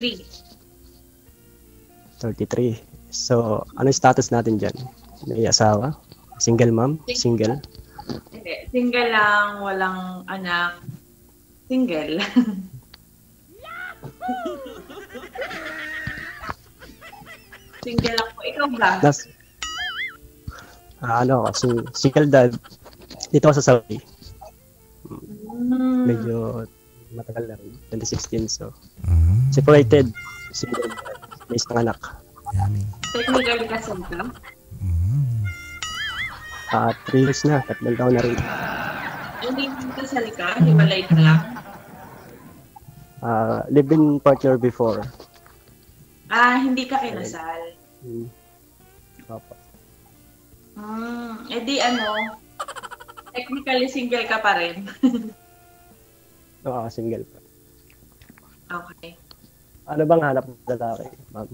33. So, ano status natin dyan? May asawa? Single mom? Single? Hindi. Single lang, walang anak. Single. Single lang po. Ikaw ba? Ano ako, single dad. Dito ako sa Saudi. Medyo matagal na rin. 2016, so. Separated. Single dad. May isang anak. Yummy. Technical kasi ito? 3 years na. 3 taon na rin. Hindi dito sa lika? Himalay ka lang? Live-in partner before. Hindi ka kinasal? Opo. Eh di ano, technically single ka pa rin? Oo, single pa. Okay. Ano bang hanap mo sa lalaki, ma'am?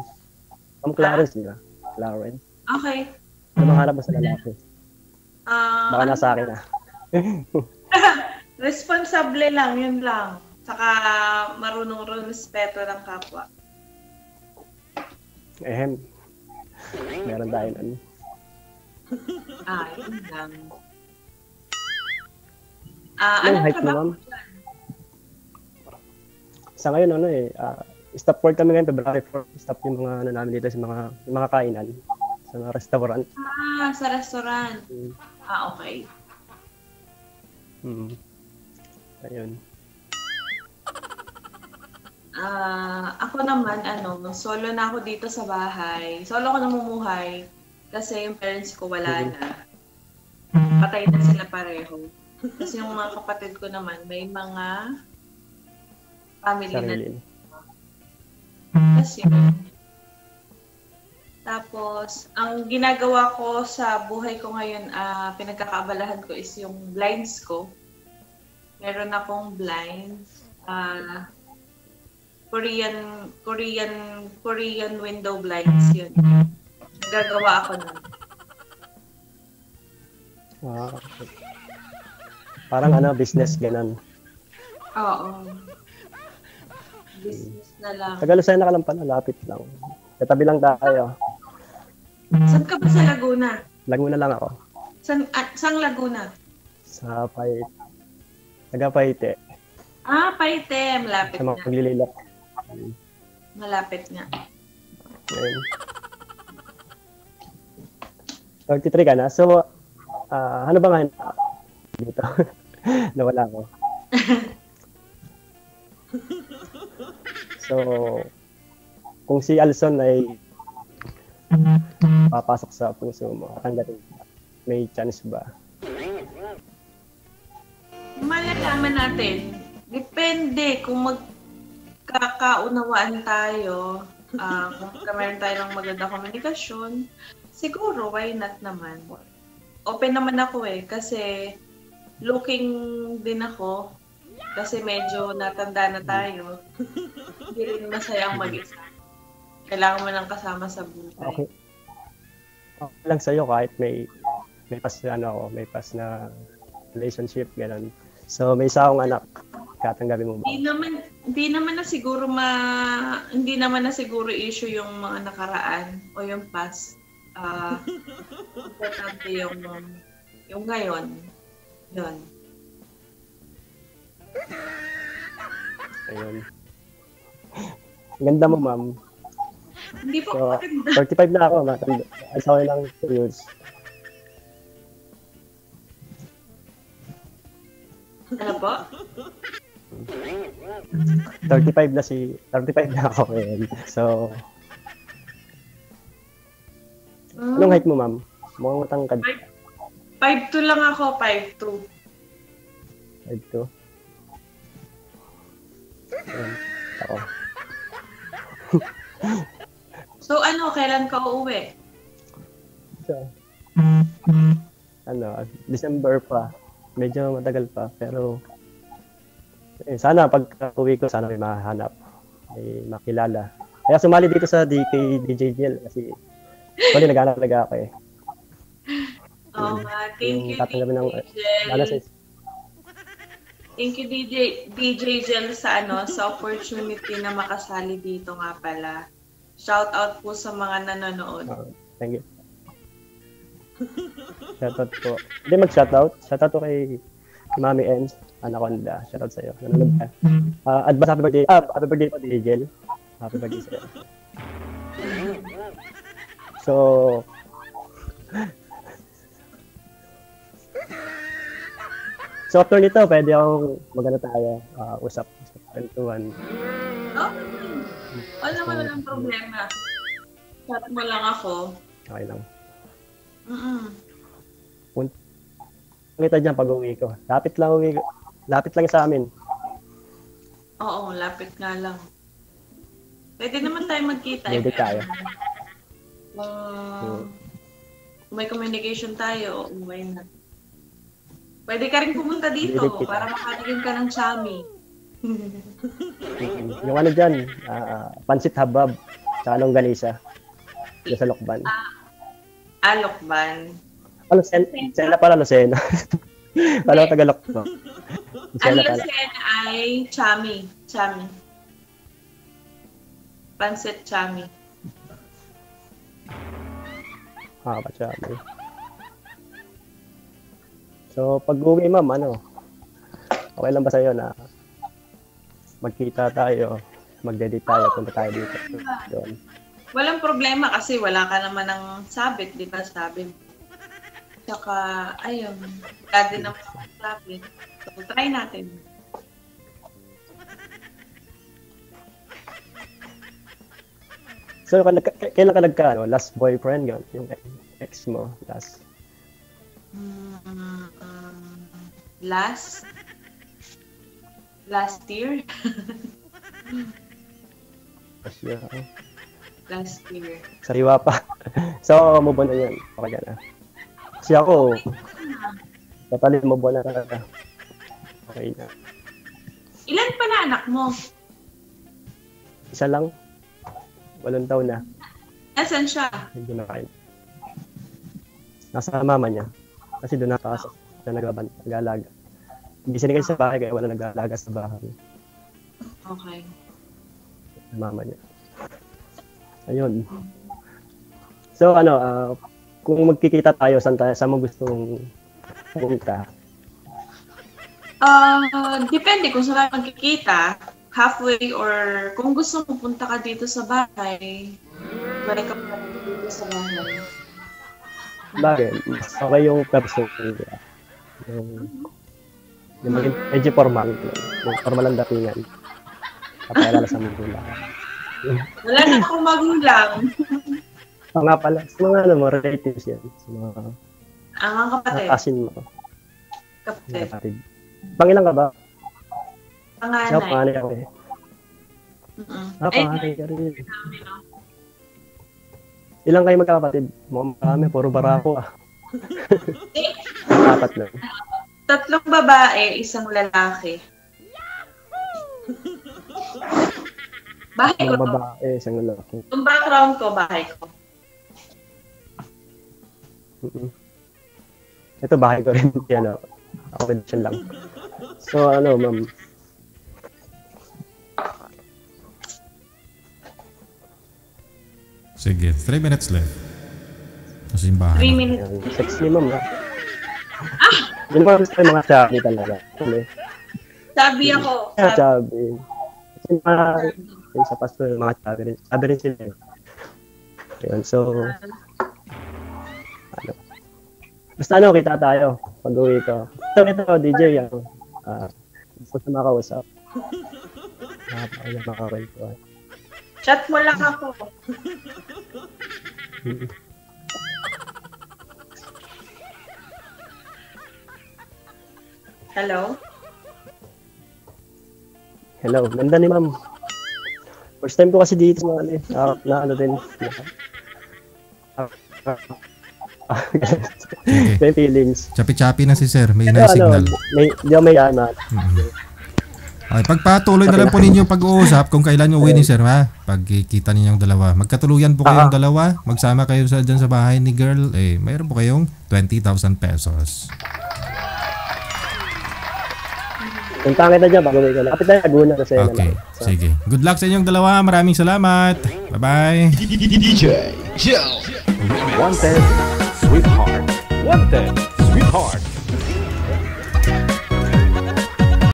Ma'am Clarice, di ba? Lauren. Okay. Ano bang hanap mo sa lalaki? Baka nasa akin na. Responsable lang, yun lang. Saka marunong respeto ng kapwa. Meron tayo na. Yun lang. Anong trabaho mo dyan? Sa ngayon, ano eh, stop work kami ngayon, February 4. Stop yung mga ano namin dito, yung mga kainan, sa mga restaurant. Sa restaurant. Okay. Ayun. Ako naman, ano, solo na ako dito sa bahay. Solo ako namumuhay kasi yung parents ko wala na. Patay na sila pareho. Kasi yung mga kapatid ko naman, may mga family na. Kasi, tapos, ang ginagawa ko sa buhay ko ngayon, pinagkakaabalahan ko is yung blinds ko. Meron akong blinds. Korean window blinds yun. Nagagawa ako nun. Wow. Parang ano, business ganun. Oo. Business na lang. Tagalusayan na ka lang pala, lapit lang. Katabi lang tayo. Saan ka ba sa Laguna? Laguna lang ako. Saan Laguna? Sa Paite. Taga Paite. Paite. Malapit na. Sa mga paglililak. Malapit na. Ayun. 33 ka na. So, ano ba ngayon? Dito. Nawala ko. So, kung si Alson ay papasok sa puso mo, hanggang may chance ba? Malalaman natin. Depende kung magkakaunawaan tayo, kung meron tayo ng maganda komunikasyon, siguro, why not naman? Open naman ako kasi looking din ako. Kasi medyo natanda na tayo. Hindi rin masayang mag-isa. Kailangan mo nang kasama sa buhay. Okay. Okay lang sa'yo kahit may pas na ano ako, may pas na relationship, gano'n. So may isa akong anak. Katanggapin mo ba? Hindi naman na siguro issue yung mga nakaraan o yung past. Importante yung ngayon. Yun. Ayun. Ganda mo, ma'am. Hindi po so, maganda. 35 na ako, ma'am. Asawa lang 2 years. Ano po? 35 na ako. Ayun. So, anong height mo, ma'am? Mukhang matangkad. 5'2 lang ako, 5'2. 5'2? Ako. So ano, kailan ka uuwi? So, ano, December pa. Medyo matagal pa, pero sana pagka-uwi ko, sana may mahanap, may makilala. Kaya sumali dito sa DK DJ Giel kasi wala naghanap talaga ako eh. Thank you, DJ Giel. Thank you, DJ Giel, sa opportunity na makasali dito nga pala. Shout out po sa mga nanonood. Thank you. Shout out po. Hindi mag-shout out. Shout out po kay Mami Enz, anak ko nila. Shout out sa'yo. Nanonood ka. Advance happy birthday. Happy birthday po, DJ Giel. Happy birthday sa'yo. So... So after nito, pwede akong maganda tayo, usap, kwentuhan. Okay. Wala naman walang problema. Chat mo lang ako. Okay lang. Punta dyan pag-uwi ko. Lapit lang uwi ko. Lapit lang sa amin. Oo, lapit nga lang. Pwede naman tayo magkita. Pwede tayo. May communication tayo, umay na. Pwede ka rin pumunta dito para makatigil ka ng chami. Yung ano dyan, pansit habab, sa anong galisa, sa Lokban. Lokban. Lucena pala, Lucena. Pala Tagalog ko. Ang Lucena ay chami. Chami. Pansit chami. Chami. So, pag-uwi, ma'am, ano, okay lang ba sa'yo na magkita tayo, mag-dedate tayo, punta tayo dito? Doon. Walang problema kasi wala ka naman ng sabit, di ba, sabi mo. Tsaka, ayun, dati naman ang sabit. So, try natin. So, kailan ka nagka, last boyfriend, yun, yung ex mo, last? Last year. Last year. Sariwa pa. So, move on na yun. Okay ka na. Kasi ako, totally move on na talaga. Okay na. Ilan pa na anak mo? Isa lang. 8 taon na. Nasaan siya? Hindi na kayo. Nasa mama niya. Kasi doon nakakasok na nag-alaga. Hindi siya sa bahay kaya wala nag-alaga sa bahay. Okay. Mama niya. Ayun. So ano, kung magkikita tayo, saan mo gustong pumunta? Depende kung saan magkikita. Halfway or kung gusto mo punta ka dito sa bahay, balik ka pa dito sa bahay. Bakit? Okay yung person niya. Yung medyo formal. Yung formal ang datingan. Kapalala sa magulang. Wala na akong magulang. Nga pala. Sa mga ano mo, relatives yan. Sa mga... Ang kapatid. Asin mo. Kapatid. Pangilang ka ba? Panganay. Siya, panganay ako eh. Panganay ka rin. Ilang kayo magkakapatid? Mukhang marami, puro barako ah. 4 lang. 3 babae, 1 lalaki. Bahay ko to. Babae, 1 lalaki. Yung background ko, bahay ko. Ito bahay ko rin. Yan, accommodation lang. So ano, ma'am. Sige, 3 minutes left. Kasi yung bahay. 3 minutes. Sexy, ma'am. Yun pa kasi mga chubby talaga. Chubby ako. Chubby. Kasi mga sa pasto, mga chubby rin. Chubby rin sila. Ayan, so... Ano. Basta ano, kita tayo. Pag-uwi ko. So, kita ko, DJ, yung... Gusto sa makausap. Napakaya makakalituan. Chat mo lang ako. Hello? Hello. Ganda ni ma'am. First time ko kasi dito. Na ano din. May feelings. Chapi-chapi na si sir. May na-signal. Hindi ako may anak. Okay, pagpatuloy na lang po ninyo pag-uusap kung kailan yung uwi ni sir, ha? Pagkikita ninyong dalawa. Magkatuluyan po kayong dalawa. Magsama kayo dyan sa bahay ni girl. Eh, mayroon po kayong 20,000 pesos. Kung pangit na dyan, bagawin ko na. Kapit na Laguna kasi. Okay, so, sige. Good luck sa inyong dalawa. Maraming salamat. Bye-bye. DJ Giel. Wanted, sweetheart. Wanted, sweetheart.